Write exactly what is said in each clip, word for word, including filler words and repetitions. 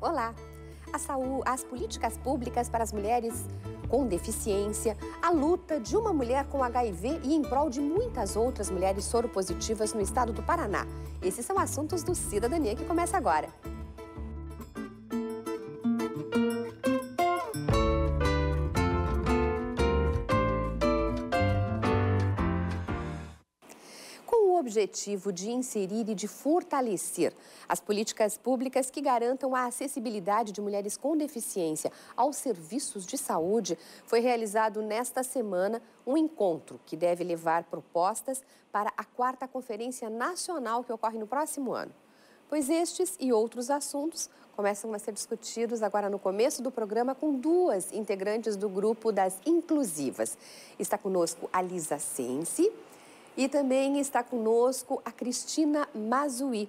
Olá! A saúde, as políticas públicas para as mulheres com deficiência, a luta de uma mulher com agá i vê e em prol de muitas outras mulheres soropositivas no estado do Paraná. Esses são assuntos do Cidadania que começa agora. Objetivo de inserir e de fortalecer as políticas públicas que garantam a acessibilidade de mulheres com deficiência aos serviços de saúde, foi realizado nesta semana um encontro que deve levar propostas para a quarta Conferência Nacional que ocorre no próximo ano. Pois estes e outros assuntos começam a ser discutidos agora no começo do programa com duas integrantes do grupo das inclusivas. Está conosco a Liza Cenci. E também está conosco a Cristina Mazuhy.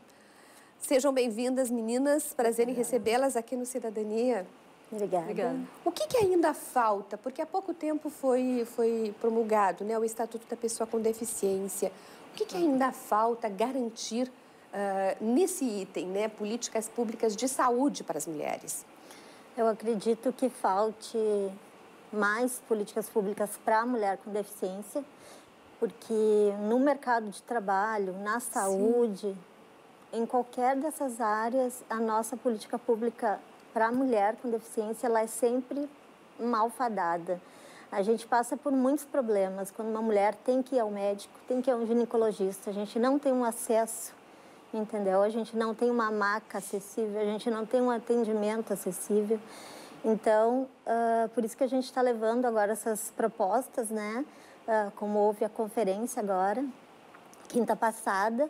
Sejam bem-vindas, meninas. Prazer em recebê-las aqui no Cidadania. Obrigada. Obrigada. O que, que ainda falta? Porque há pouco tempo foi, foi promulgado, né, o Estatuto da Pessoa com Deficiência. O que, que ainda falta garantir uh, nesse item, né, políticas públicas de saúde para as mulheres? Eu acredito que falte mais políticas públicas para a mulher com deficiência, porque no mercado de trabalho, na saúde, sim, em qualquer dessas áreas, a nossa política pública para a mulher com deficiência, ela é sempre malfadada. A gente passa por muitos problemas quando uma mulher tem que ir ao médico, tem que ir a um ginecologista, a gente não tem um acesso, entendeu? A gente não tem uma maca acessível, a gente não tem um atendimento acessível. Então, uh, por isso que a gente está levando agora essas propostas, né? Uh, como houve a conferência agora, quinta passada,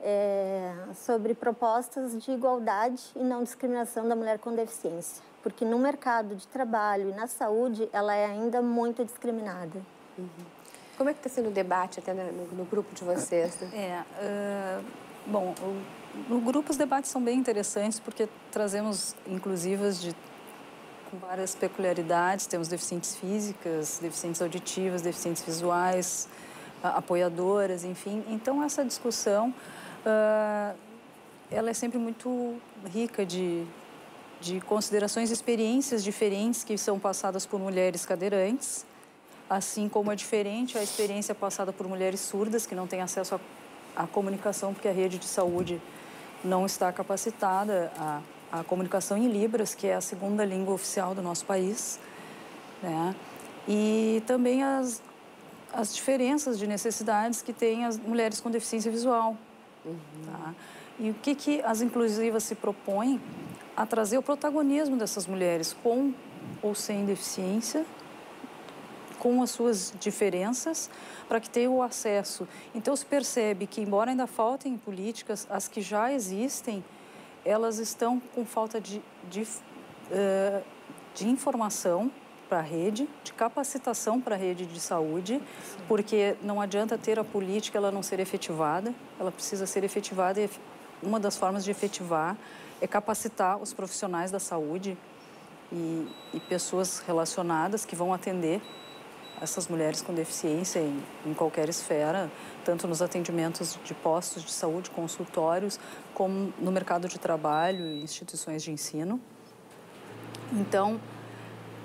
é, sobre propostas de igualdade e não discriminação da mulher com deficiência. Porque no mercado de trabalho e na saúde, ela é ainda muito discriminada. Uhum. Como é que está sendo o debate até no, no grupo de vocês? Né? É, uh, bom, o, no grupo os debates são bem interessantes, porque trazemos inclusivas de com várias peculiaridades, temos deficientes físicas, deficientes auditivas, deficientes visuais, apoiadoras, enfim. Então, essa discussão, uh, ela é sempre muito rica de, de considerações e experiências diferentes que são passadas por mulheres cadeirantes, assim como é diferente a experiência passada por mulheres surdas, que não têm acesso à comunicação, porque a rede de saúde não está capacitada a a comunicação em Libras, que é a segunda língua oficial do nosso país, né? E também as, as diferenças de necessidades que têm as mulheres com deficiência visual. Uhum. Tá? E o que, que as inclusivas se propõem a trazer o protagonismo dessas mulheres, com ou sem deficiência, com as suas diferenças, para que tenham o acesso. Então, se percebe que, embora ainda faltem políticas, as que já existem, elas estão com falta de, de, uh, de informação para a rede, de capacitação para a rede de saúde, sim, porque não adianta ter a política, ela não ser efetivada, ela precisa ser efetivada e uma das formas de efetivar é capacitar os profissionais da saúde e, e pessoas relacionadas que vão atender essas mulheres com deficiência em, em qualquer esfera, tanto nos atendimentos de postos de saúde, consultórios, como no mercado de trabalho e instituições de ensino. Então,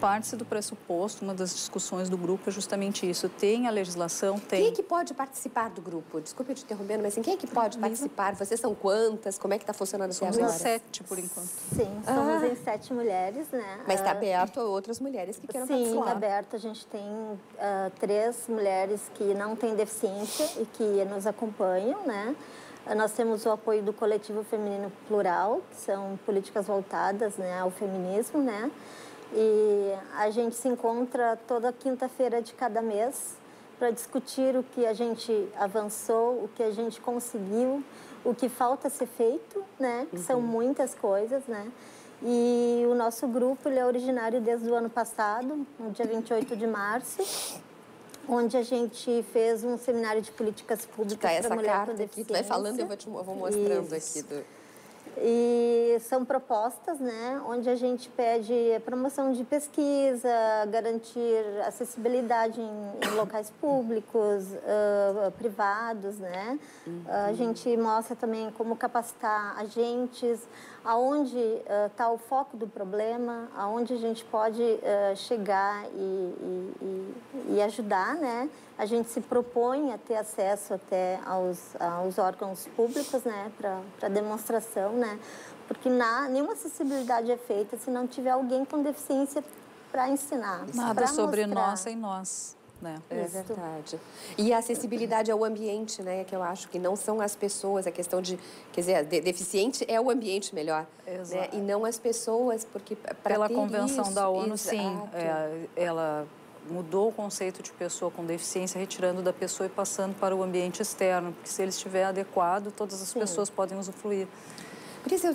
parte-se do pressuposto, uma das discussões do grupo é justamente isso. Tem a legislação, tem... Quem é que pode participar do grupo? Desculpe te interrompendo, mas assim, quem é que pode participar? Vocês são quantas? Como é que está funcionando até agora? Somos em sete, por enquanto. Sim, somos ah. em sete mulheres, né? Mas está aberto a outras mulheres que queiram, sim, participar. Sim, está aberto. A gente tem uh, três mulheres que não têm deficiência e que nos acompanham, né? Nós temos o apoio do Coletivo Feminino Plural, que são políticas voltadas, né, ao feminismo, né? E a gente se encontra toda quinta-feira de cada mês para discutir o que a gente avançou, o que a gente conseguiu, o que falta ser feito, né? Uhum. São muitas coisas, né? E o nosso grupo, ele é originário desde o ano passado, no dia vinte e oito de março, onde a gente fez um seminário de políticas públicas para mulher com deficiência. Tá, essa carta que tu vai falando, eu vou, te, eu vou mostrando. Isso. Aqui do... E são propostas, né, onde a gente pede promoção de pesquisa, garantir acessibilidade em, em locais públicos, uh, privados, né? Uhum. A gente mostra também como capacitar agentes, aonde está uh, o foco do problema, aonde a gente pode uh, chegar e, e, e ajudar, né? A gente se propõe a ter acesso até aos, aos órgãos públicos, né, para demonstração, né, porque na, nenhuma acessibilidade é feita se não tiver alguém com deficiência para ensinar. Nada sobre nós sem nós. Né? É verdade. E a acessibilidade ao ambiente, né, que eu acho que não são as pessoas, a questão de, quer dizer, de, deficiente é o ambiente melhor, né, e não as pessoas, porque... Pela Convenção isso, da ONU, exato. Sim, é, ela... mudou o conceito de pessoa com deficiência, retirando da pessoa e passando para o ambiente externo, porque se ele estiver adequado, todas as Sim. pessoas podem usufruir. Por isso,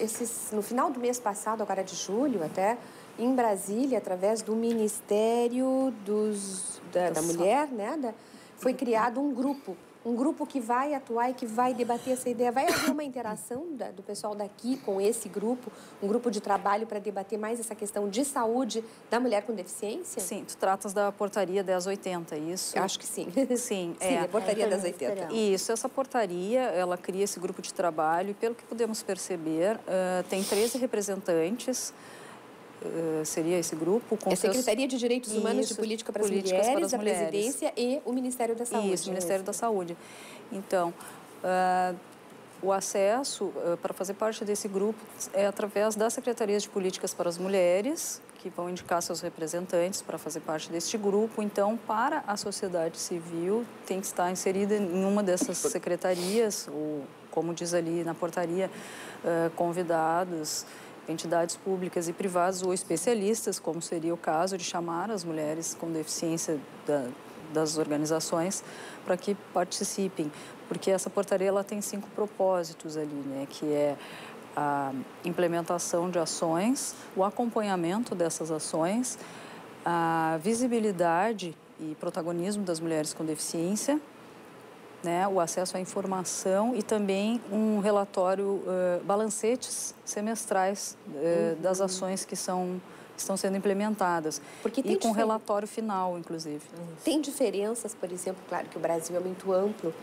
esses, no final do mês passado, agora de julho até, em Brasília, através do Ministério dos, da, da Mulher, né, da, foi criado um grupo, um grupo que vai atuar e que vai debater essa ideia. Vai haver uma interação da, do pessoal daqui com esse grupo, um grupo de trabalho para debater mais essa questão de saúde da mulher com deficiência? Sim, tu tratas da Portaria dez oitenta, isso? Eu acho que sim. Sim, é. Sim, a Portaria dez oitenta. Isso, essa portaria, ela cria esse grupo de trabalho e, pelo que podemos perceber, uh, tem treze representantes. Uh, seria esse grupo? Com é a Secretaria seus... de Direitos Humanos Isso, de Política para as Mulheres, para as a mulheres. Presidência e o Ministério da Saúde. Isso, o Ministério da Saúde. Então, uh, o acesso uh, para fazer parte desse grupo é através das Secretarias de Políticas para as Mulheres, que vão indicar seus representantes para fazer parte deste grupo. Então, para a sociedade civil, tem que estar inserida em uma dessas secretarias, ou, como diz ali na portaria, uh, convidados... entidades públicas e privadas ou especialistas, como seria o caso de chamar as mulheres com deficiência da, das organizações para que participem, porque essa portaria ela tem cinco propósitos ali, né, que é a implementação de ações, o acompanhamento dessas ações, a visibilidade e protagonismo das mulheres com deficiência, né, o acesso à informação e também um relatório, uh, balancetes semestrais uh, uhum. das ações que são, que estão sendo implementadas. Porque tem e com difer... relatório final, inclusive. Uhum. Tem diferenças, por exemplo, claro que o Brasil é muito amplo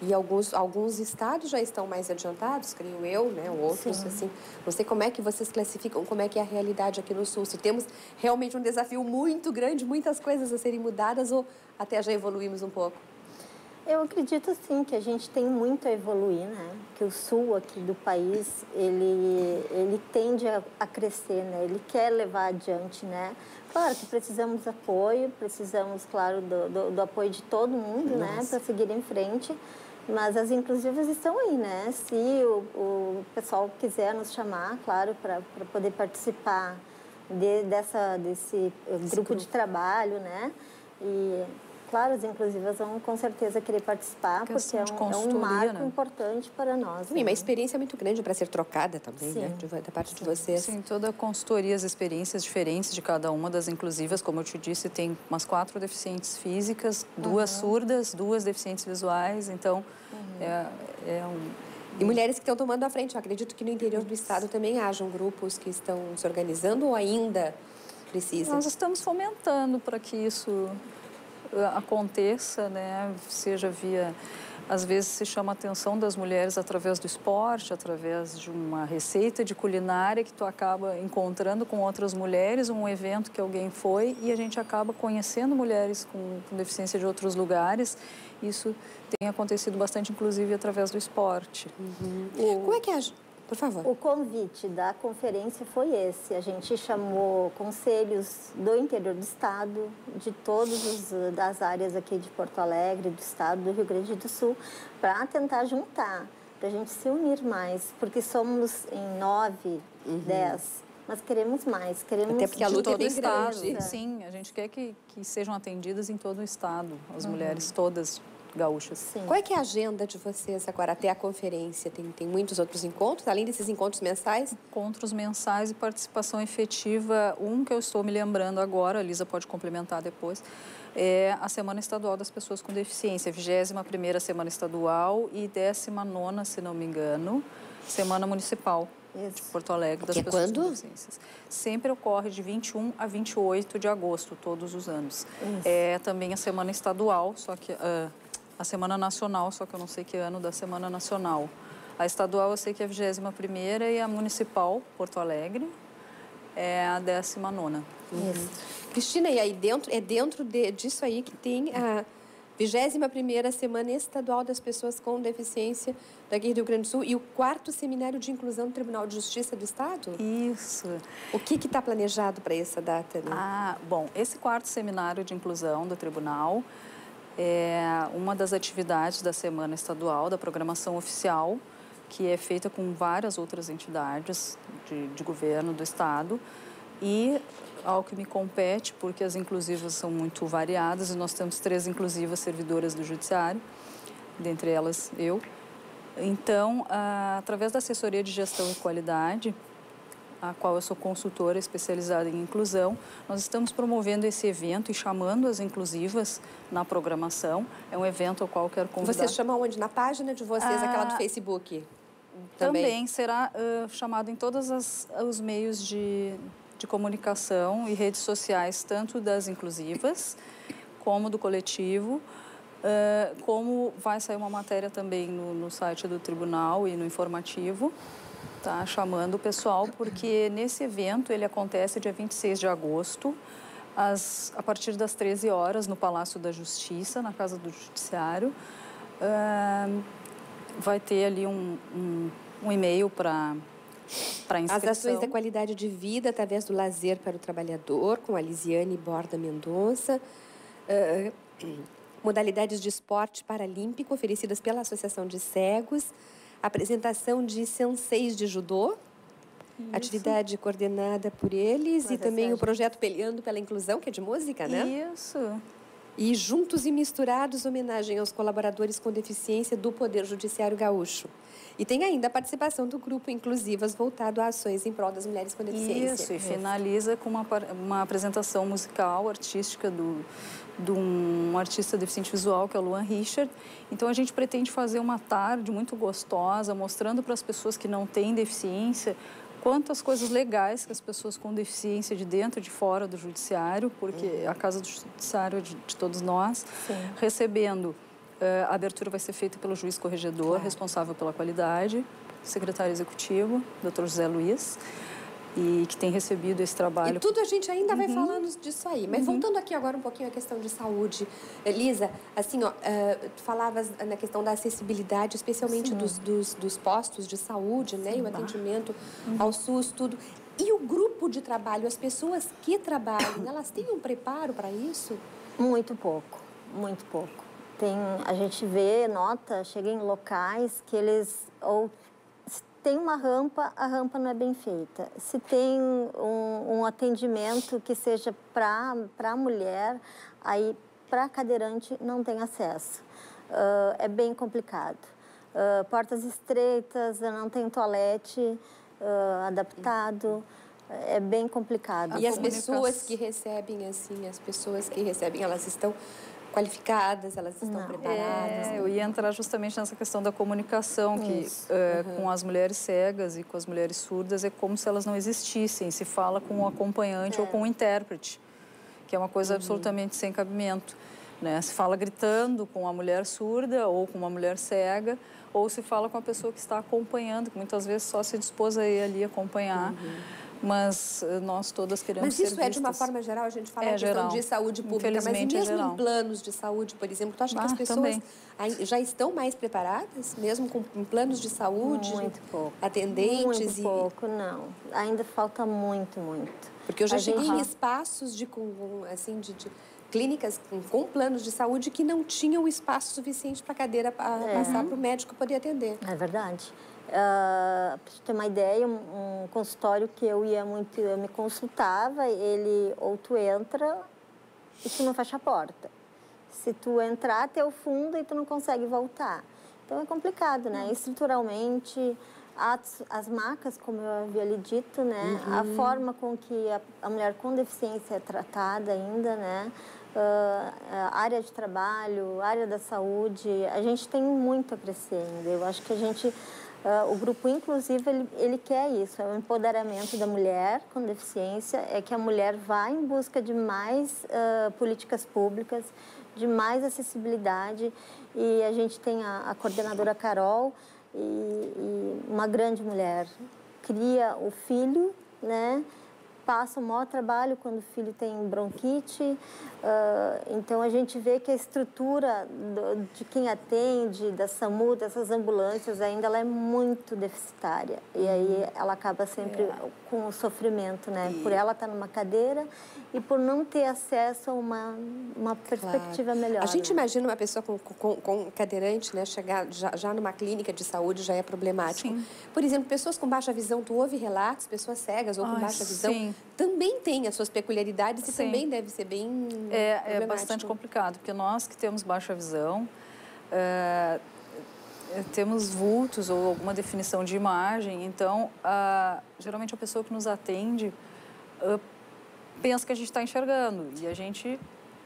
e alguns, alguns estados já estão mais adiantados, creio eu, né, outros, Sim. assim. Não sei como é que vocês classificam, como é que é a realidade aqui no Sul. Se temos realmente um desafio muito grande, muitas coisas a serem mudadas ou até já evoluímos um pouco? Eu acredito, sim, que a gente tem muito a evoluir, né? Que o sul aqui do país, ele, ele tende a, a crescer, né? Ele quer levar adiante, né? Claro que precisamos de apoio, precisamos, claro, do, do, do apoio de todo mundo, Nossa. Né? Para seguir em frente. Mas as inclusivas estão aí, né? Se o, o pessoal quiser nos chamar, claro, para para poder participar de, dessa, desse grupo, grupo de trabalho, né? E... Claro, as inclusivas vão com certeza querer participar, porque é um, é um marco né? importante para nós. Sim, né? Uma experiência muito grande para ser trocada também, Sim. né? De, da parte Sim. de vocês. Sim, toda a consultoria, as experiências diferentes de cada uma das inclusivas, como eu te disse, tem umas quatro deficientes físicas, duas uhum. surdas, duas deficientes visuais, então uhum. é, é um... E mulheres que estão tomando a frente. Eu acredito que no interior do estado também hajam grupos que estão se organizando ou ainda precisam? Nós estamos fomentando para que isso... aconteça, né? Seja via, às vezes se chama a atenção das mulheres através do esporte, através de uma receita de culinária que tu acaba encontrando com outras mulheres, um evento que alguém foi e a gente acaba conhecendo mulheres com, com deficiência de outros lugares. Isso tem acontecido bastante, inclusive, através do esporte. Uhum. O... Como é que é? Por favor. O convite da conferência foi esse. A gente chamou conselhos do interior do estado, de todas as áreas aqui de Porto Alegre, do estado do Rio Grande do Sul, para tentar juntar, para a gente se unir mais, porque somos em nove, uhum. dez, mas queremos mais, queremos Até porque a luta de todo é bem grande. Sim, a gente quer que, que sejam atendidas em todo o estado, as uhum. mulheres todas. Gaúchas. Sim. Qual é, que é a agenda de vocês agora até a conferência? Tem, tem muitos outros encontros, além desses encontros mensais? Encontros mensais e participação efetiva. Um que eu estou me lembrando agora, a Liza pode complementar depois, é a Semana Estadual das Pessoas com Deficiência, vigésima primeira Semana Estadual e décima nona, se não me engano. Semana Municipal Isso. de Porto Alegre das que pessoas quando? com deficiências. Sempre ocorre de vinte e um a vinte e oito de agosto, todos os anos. Isso. É também a Semana Estadual, só que uh, a Semana Nacional, só que eu não sei que ano da Semana Nacional. A estadual eu sei que é a vigésima primeira e a municipal, Porto Alegre, é a décima nona. Uhum. Cristina, e aí dentro, é dentro de, disso aí que tem a vigésima primeira Semana Estadual das Pessoas com Deficiência daqui do Rio Grande do Sul e o quarto Seminário de Inclusão do Tribunal de Justiça do Estado? Isso. O que está planejado para essa data? Né? Ah, bom, esse quarto Seminário de Inclusão do Tribunal é uma das atividades da Semana Estadual, da programação oficial, que é feita com várias outras entidades de, de governo do Estado e ao que me compete, porque as inclusivas são muito variadas e nós temos três inclusivas servidoras do Judiciário, dentre elas eu. Então, a, através da Assessoria de Gestão e Qualidade, a qual eu sou consultora especializada em inclusão, nós estamos promovendo esse evento e chamando as inclusivas na programação. É um evento ao qual eu quero convidar. Vocês chamam onde? Na página de vocês, ah, aquela do Facebook? Também, também será uh, chamado em todos as, os meios de, de comunicação e redes sociais, tanto das inclusivas como do coletivo, uh, como vai sair uma matéria também no, no site do tribunal e no informativo, tá chamando o pessoal, porque nesse evento ele acontece dia vinte e seis de agosto, às, a partir das treze horas, no Palácio da Justiça, na Casa do Judiciário. Uh, vai ter ali um, um, um e-mail para para inscrição. As ações da qualidade de vida através do lazer para o trabalhador, com a Liziane Borba Mendonça. Uh, modalidades de esporte paralímpico oferecidas pela Associação de Cegos. Apresentação de senseis de judô. Isso. Atividade coordenada por eles. Mas e também é o projeto Peleando pela Inclusão, que é de música, né? Isso. E Juntos e Misturados, homenagem aos colaboradores com deficiência do Poder Judiciário Gaúcho. E tem ainda a participação do grupo Inclusivas voltado a ações em prol das mulheres com deficiência. Isso, e finaliza com uma, uma apresentação musical, artística, do, de um artista deficiente visual, que é o Luana Richard. Então, a gente pretende fazer uma tarde muito gostosa, mostrando para as pessoas que não têm deficiência quantas coisas legais que as pessoas com deficiência de dentro e de fora do judiciário, porque a Casa do Judiciário é de, de todos nós, Sim. recebendo. A abertura vai ser feita pelo juiz corregedor, claro. responsável pela qualidade, secretário executivo, doutor José Luiz, e que tem recebido esse trabalho. E tudo a gente ainda uhum. vai falando disso aí. Mas uhum. voltando aqui agora um pouquinho à questão de saúde. Elisa, assim, ó, uh, tu falavas na questão da acessibilidade, especialmente dos, dos, dos postos de saúde, né? Sim, e o tá. atendimento uhum. ao SUS, tudo. E o grupo de trabalho, as pessoas que trabalham, elas têm um preparo para isso? Muito pouco, muito pouco. Tem, a gente vê, nota, chega em locais que eles, ou se tem uma rampa, a rampa não é bem feita. Se tem um, um atendimento que seja para a mulher, aí para cadeirante não tem acesso. Uh, é bem complicado. Uh, portas estreitas, não tem toalete uh, adaptado. É bem complicado. E as pessoas que recebem, assim, as pessoas que recebem, elas estão... qualificadas, elas estão Não. preparadas. É, eu ia entrar justamente nessa questão da comunicação, que é, uhum. com as mulheres cegas e com as mulheres surdas é como se elas não existissem, se fala com um acompanhante é. ou com um intérprete, que é uma coisa uhum. absolutamente sem cabimento. Né? Se fala gritando com a mulher surda ou com uma mulher cega, ou se fala com a pessoa que está acompanhando, que muitas vezes só se dispôs a ir ali acompanhar. Uhum. Mas nós todas queremos Mas isso ser é de uma forma geral, a gente fala é, em questão geral. de saúde pública, mas mesmo é em planos de saúde, por exemplo, tu acha ah, que as pessoas também. já estão mais preparadas, mesmo com planos de saúde? Muito pouco. Atendentes? Muito e... pouco, não. Ainda falta muito, muito. Porque eu já a cheguei gente... em espaços de, assim, de, de clínicas com planos de saúde que não tinham espaço suficiente para a cadeira é. passar para o médico poder atender. É verdade. Uh, para ter uma ideia, um, um consultório que eu ia muito, eu me consultava, ele, ou tu entra e tu não fecha a porta. Se tu entrar até o fundo e tu não consegue voltar. Então é complicado, né? Estruturalmente, As, as macas, como eu havia lhe dito, né? Uhum. A forma com que a, a mulher com deficiência é tratada ainda, né? Uh, área de trabalho, área da saúde, a gente tem muito a crescer ainda. Eu acho que a gente, uh, o grupo inclusivo, ele, ele quer isso, é o empoderamento da mulher com deficiência, é que a mulher vá em busca de mais uh, políticas públicas, de mais acessibilidade. E a gente tem a, a coordenadora Carol, e, e uma grande mulher, cria o filho, né? Passa o maior trabalho quando o filho tem bronquite. Uh, então, a gente vê que a estrutura do, de quem atende, da SAMU, dessas ambulâncias, ainda ela é muito deficitária. E aí, ela acaba sempre é. com o sofrimento, né? E... por ela estar numa cadeira e por não ter acesso a uma, uma perspectiva claro. melhor. A gente né? imagina uma pessoa com, com, com cadeirante, né? Chegar já, já numa clínica de saúde já é problemático. Sim. Por exemplo, pessoas com baixa visão, tu ouve relatos, pessoas cegas ou com Ai, baixa visão, sim. também tem as suas peculiaridades e Sim. também deve ser bem é, é bastante complicado, porque nós que temos baixa visão, é, temos vultos ou alguma definição de imagem, então, a, geralmente a pessoa que nos atende a, pensa que a gente está enxergando e a gente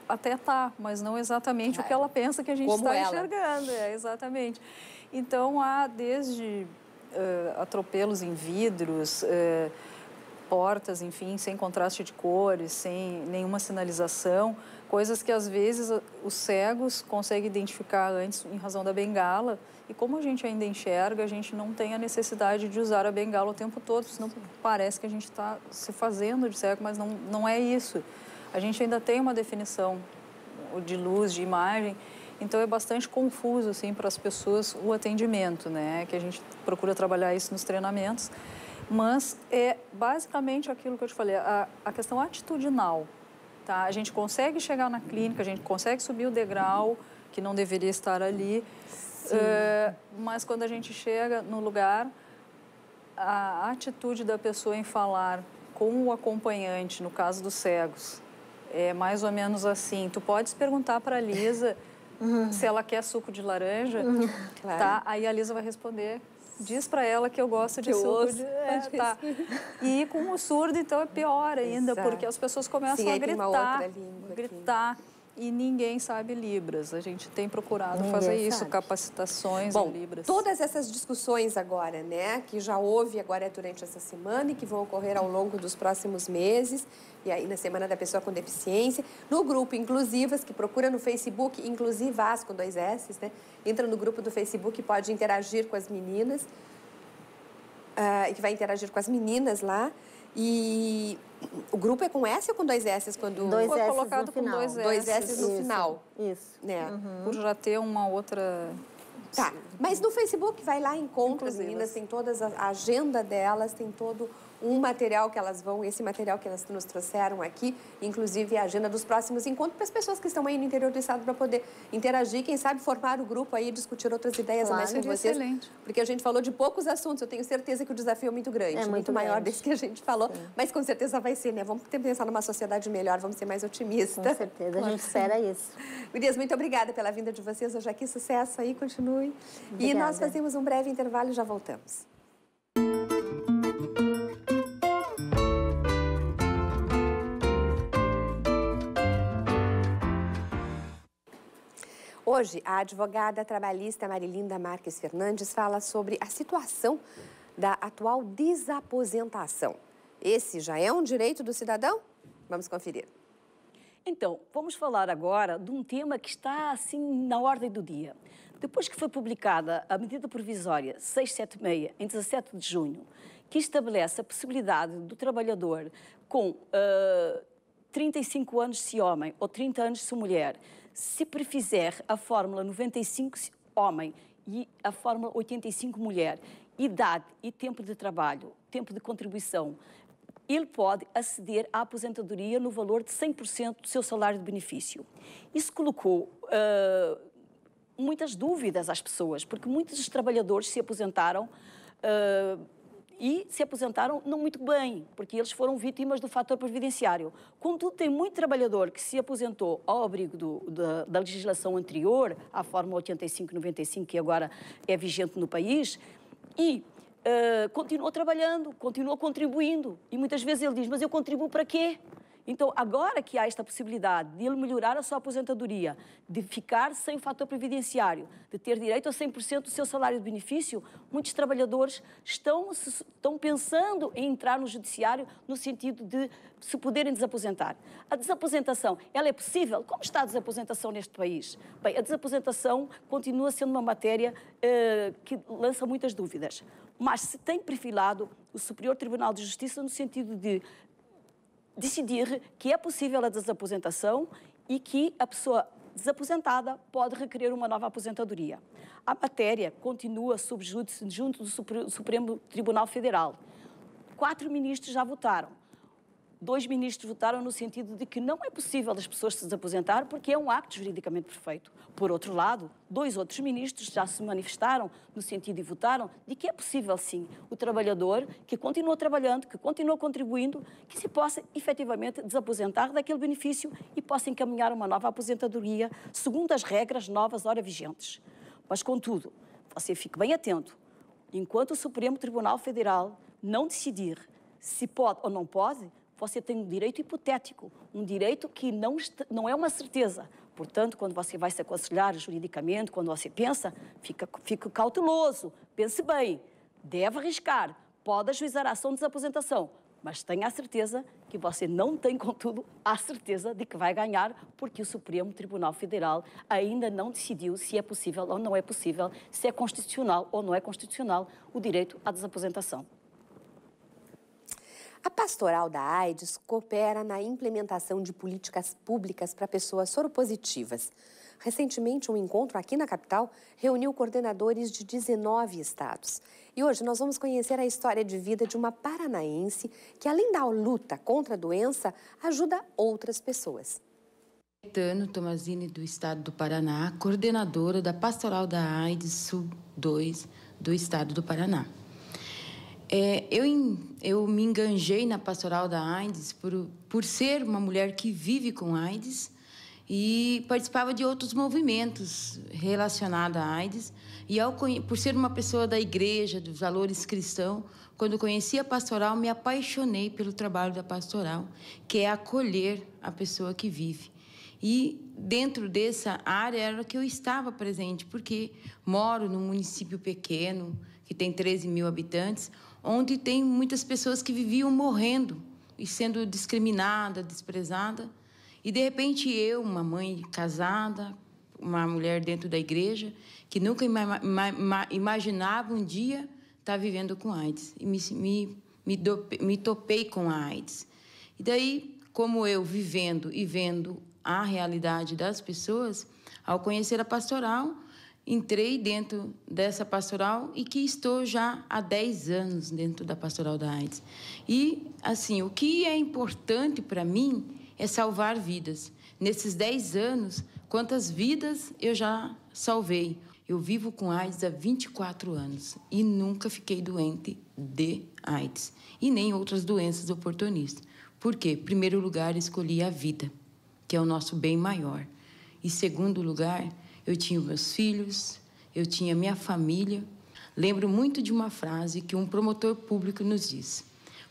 até tá, mas não exatamente é. o que ela pensa que a gente está enxergando. É, exatamente. Então, há desde uh, atropelos em vidros... Uh, portas, enfim, sem contraste de cores, sem nenhuma sinalização, coisas que às vezes os cegos conseguem identificar antes em razão da bengala e como a gente ainda enxerga, a gente não tem a necessidade de usar a bengala o tempo todo, senão parece que a gente está se fazendo de cego, mas não, não é isso. A gente ainda tem uma definição de luz, de imagem, então é bastante confuso, assim, para as pessoas o atendimento, né, que a gente procura trabalhar isso nos treinamentos. Mas é basicamente aquilo que eu te falei, a, a questão atitudinal, tá? A gente consegue chegar na clínica, a gente consegue subir o degrau, que não deveria estar ali, uh, mas quando a gente chega no lugar, a atitude da pessoa em falar com o acompanhante, no caso dos cegos, é mais ou menos assim, tu podes perguntar para a Liza uhum. se ela quer suco de laranja, uhum. claro. tá? Aí a Liza vai responder... Diz para ela que eu gosto de surdo. De... É, tá. E com o surdo, então, é pior ainda, Exato. porque as pessoas começam Sim, a gritar, gritar aqui. E ninguém sabe Libras. A gente tem procurado ninguém fazer sabe. isso, capacitações Bom, em Libras. Todas essas discussões agora, né, que já houve agora durante essa semana e que vão ocorrer ao longo dos próximos meses, e aí na Semana da Pessoa com Deficiência, no grupo Inclusivas, que procura no Facebook, Inclusivas, com dois S's, né? Entra no grupo do Facebook e pode interagir com as meninas, uh, que vai interagir com as meninas lá. E o grupo é com S ou com dois S's? Quando dois foi S's colocado com dois S's. Dois S's no Isso. final. Isso. Né? Uhum. Por já ter uma outra... Tá, mas no Facebook vai lá, encontra as meninas, tem toda a agenda delas, tem todo... um material que elas vão, esse material que elas nos trouxeram aqui, inclusive a agenda dos próximos encontros, para as pessoas que estão aí no interior do estado para poder interagir, quem sabe formar o grupo aí, discutir outras ideias claro, a mais com vocês. Excelente. Porque a gente falou de poucos assuntos, eu tenho certeza que o desafio é muito grande, é muito, muito maior desse que a gente falou, sim. mas com certeza vai ser, né? Vamos pensar numa sociedade melhor, vamos ser mais otimistas. Com certeza, a gente espera isso. Mirias, muito obrigada pela vinda de vocês hoje aqui, sucesso aí, continue. Obrigada. E nós fazemos um breve intervalo e já voltamos. Hoje, a advogada trabalhista Marilinda Marques Fernandes fala sobre a situação da atual desaposentação. Esse já é um direito do cidadão? Vamos conferir. Então, vamos falar agora de um tema que está assim na ordem do dia. Depois que foi publicada a Medida Provisória seiscentos e setenta e seis, em dezassete de junho, que estabelece a possibilidade do trabalhador com uh, trinta e cinco anos se homem ou trinta anos se mulher, se prefizer a fórmula noventa e cinco homem e a fórmula oitenta e cinco mulher, idade e tempo de trabalho, tempo de contribuição, ele pode aceder à aposentadoria no valor de cem por cento do seu salário de benefício. Isso colocou uh, muitas dúvidas às pessoas, porque muitos dos trabalhadores se aposentaram uh, e se aposentaram não muito bem, porque eles foram vítimas do fator previdenciário. Contudo, tem muito trabalhador que se aposentou ao abrigo do, da, da legislação anterior, à Fórmula oitenta e cinco noventa e cinco, que agora é vigente no país, e uh, continuou trabalhando, continuou contribuindo. E muitas vezes ele diz, mas eu contribuo para quê? Então, agora que há esta possibilidade de ele melhorar a sua aposentadoria, de ficar sem o fator previdenciário, de ter direito a cem por cento do seu salário de benefício, muitos trabalhadores estão, estão pensando em entrar no judiciário no sentido de se poderem desaposentar. A desaposentação, ela é possível? Como está a desaposentação neste país? Bem, a desaposentação continua sendo uma matéria uh, que lança muitas dúvidas, mas se tem perfilado o Superior Tribunal de Justiça no sentido de decidir que é possível a desaposentação e que a pessoa desaposentada pode requerer uma nova aposentadoria. A matéria continua sob júdice junto do Supremo Tribunal Federal. Quatro ministros já votaram. Dois ministros votaram no sentido de que não é possível as pessoas se desaposentar porque é um acto juridicamente perfeito. Por outro lado, dois outros ministros já se manifestaram no sentido e votaram de que é possível, sim, o trabalhador que continua trabalhando, que continua contribuindo, que se possa efetivamente desaposentar daquele benefício e possa encaminhar uma nova aposentadoria segundo as regras novas ora vigentes. Mas, contudo, você fique bem atento. Enquanto o Supremo Tribunal Federal não decidir se pode ou não pode, você tem um direito hipotético, um direito que não, não é uma certeza. Portanto, quando você vai se aconselhar juridicamente, quando você pensa, fica, fica cauteloso, pense bem, deve arriscar, pode ajuizar a ação de desaposentação, mas tenha a certeza que você não tem, contudo, a certeza de que vai ganhar, porque o Supremo Tribunal Federal ainda não decidiu se é possível ou não é possível, se é constitucional ou não é constitucional o direito à desaposentação. A Pastoral da AIDS coopera na implementação de políticas públicas para pessoas soropositivas. Recentemente, um encontro aqui na capital reuniu coordenadores de dezenove estados. E hoje nós vamos conhecer a história de vida de uma paranaense que, além da luta contra a doença, ajuda outras pessoas. Caetano Tomazini, do estado do Paraná, coordenadora da Pastoral da AIDS Sul dois do estado do Paraná. É, eu, eu me enganjei na Pastoral da AIDS por, por ser uma mulher que vive com AIDS e participava de outros movimentos relacionados à AIDS. E ao, por ser uma pessoa da igreja, dos valores cristãos, quando conheci a Pastoral, me apaixonei pelo trabalho da Pastoral, que é acolher a pessoa que vive. E dentro dessa área era que eu estava presente, porque moro num município pequeno, que tem treze mil habitantes, onde tem muitas pessoas que viviam morrendo e sendo discriminada, desprezada. E, de repente, eu, uma mãe casada, uma mulher dentro da igreja, que nunca ima ima imaginava um dia estar vivendo com AIDS. E me, me, me, dope, me topei com a AIDS. E daí, como eu vivendo e vendo a realidade das pessoas, ao conhecer a Pastoral, entrei dentro dessa Pastoral e que estou já há dez anos dentro da Pastoral da AIDS. E, assim, o que é importante para mim é salvar vidas. Nesses dez anos, quantas vidas eu já salvei? Eu vivo com AIDS há vinte e quatro anos e nunca fiquei doente de AIDS e nem outras doenças oportunistas. Por quê? Em primeiro lugar, escolhi a vida, que é o nosso bem maior. E, segundo lugar, eu tinha meus filhos, eu tinha minha família. Lembro muito de uma frase que um promotor público nos diz.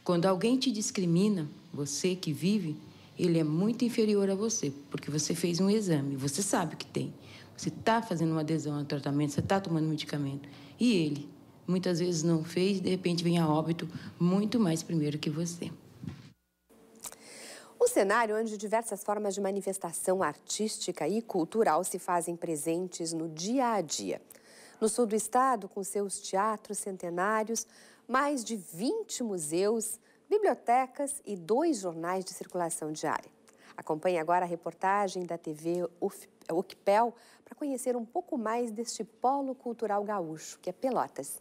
Quando alguém te discrimina, você que vive, ele é muito inferior a você, porque você fez um exame, você sabe o que tem. Você está fazendo uma adesão ao tratamento, você está tomando medicamento. E ele, muitas vezes não fez, de repente vem a óbito muito mais primeiro que você. Um cenário onde diversas formas de manifestação artística e cultural se fazem presentes no dia a dia. No sul do estado, com seus teatros centenários, mais de vinte museus, bibliotecas e dois jornais de circulação diária. Acompanhe agora a reportagem da T V U C P E L para conhecer um pouco mais deste polo cultural gaúcho, que é Pelotas.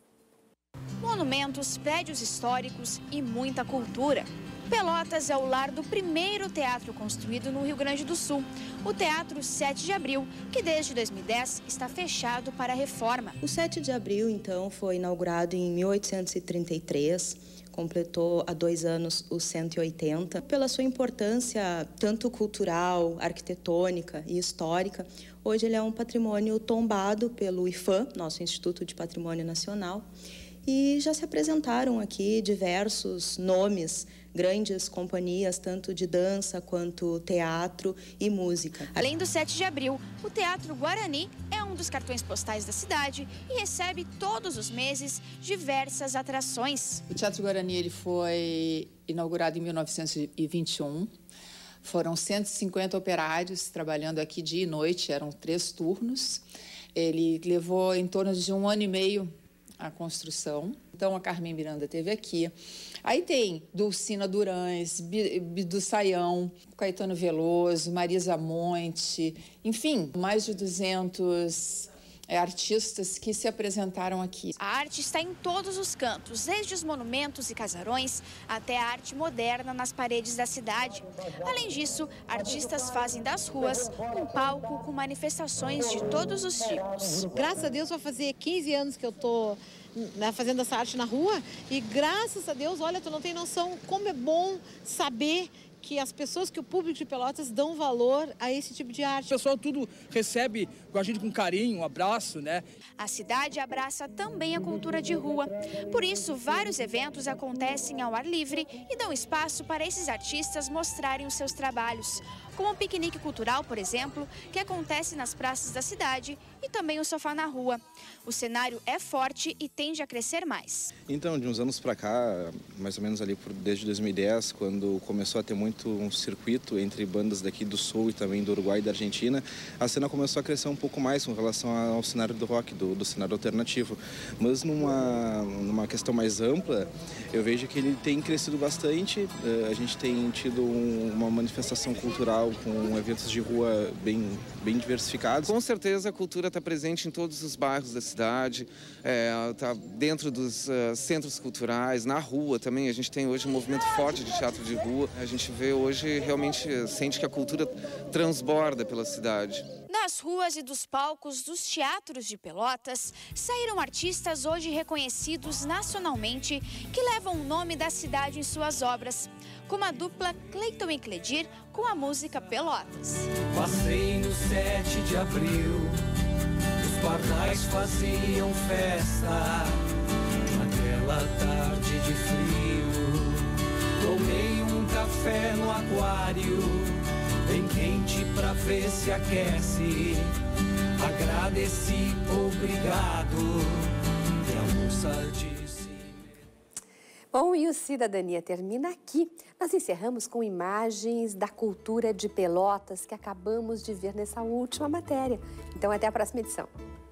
Monumentos, prédios históricos e muita cultura. Pelotas é o lar do primeiro teatro construído no Rio Grande do Sul, o Teatro sete de Abril, que desde dois mil e dez está fechado para a reforma. O sete de Abril, então, foi inaugurado em mil oitocentos e trinta e três, completou há dois anos os cento e oitenta. Pela sua importância tanto cultural, arquitetônica e histórica, hoje ele é um patrimônio tombado pelo IPHAN, nosso Instituto de Patrimônio Nacional, E já se apresentaram aqui diversos nomes, grandes companhias, tanto de dança quanto teatro e música. Além do sete de abril, o Teatro Guarani é um dos cartões postais da cidade e recebe todos os meses diversas atrações. O Teatro Guarani ele foi inaugurado em mil novecentos e vinte e um. Foram cento e cinquenta operários trabalhando aqui dia e noite, eram três turnos. Ele levou em torno de um ano e meio a construção. Então, a Carmen Miranda esteve aqui. Aí tem Dulcina Durans, Bidu Saião, Caetano Veloso, Marisa Monte, enfim, mais de duzentos é, artistas que se apresentaram aqui. A arte está em todos os cantos, desde os monumentos e casarões até a arte moderna nas paredes da cidade. Além disso, artistas fazem das ruas um palco com manifestações de todos os tipos. Graças a Deus, vai fazer quinze anos que eu tô fazendo essa arte na rua e graças a Deus, olha, tu não tem noção como é bom saber que as pessoas, que o público de Pelotas dão valor a esse tipo de arte. O pessoal tudo recebe a gente com carinho, um abraço, né? A cidade abraça também a cultura de rua. Por isso, vários eventos acontecem ao ar livre e dão espaço para esses artistas mostrarem os seus trabalhos, como o piquenique cultural, por exemplo, que acontece nas praças da cidade e também o sofá na rua. O cenário é forte e tende a crescer mais. Então, de uns anos para cá, mais ou menos ali por, desde dois mil e dez, quando começou a ter muito um circuito entre bandas daqui do Sul e também do Uruguai e da Argentina, a cena começou a crescer um pouco mais com relação ao cenário do rock, do, do cenário alternativo. Mas numa, numa questão mais ampla, eu vejo que ele tem crescido bastante. A gente tem tido um, uma manifestação cultural com eventos de rua bem, bem diversificados. Com certeza a cultura está presente em todos os bairros da cidade, está é, dentro dos uh, centros culturais, na rua também. A gente tem hoje um movimento forte de teatro de rua. A gente vê hoje realmente sente que a cultura transborda pela cidade. Das ruas e dos palcos dos teatros de Pelotas saíram artistas hoje reconhecidos nacionalmente que levam o nome da cidade em suas obras, como a dupla Cleiton e Kledir com a música Pelotas. Passei no sete de abril, os pardais faziam festa, naquela tarde de frio. Tomei um café no aquário, bem quente pra ver se aquece. Agradeci, obrigado, e almoçar disse. Bom, e o Cidadania termina aqui. Nós encerramos com imagens da cultura de Pelotas que acabamos de ver nessa última matéria. Então, até a próxima edição.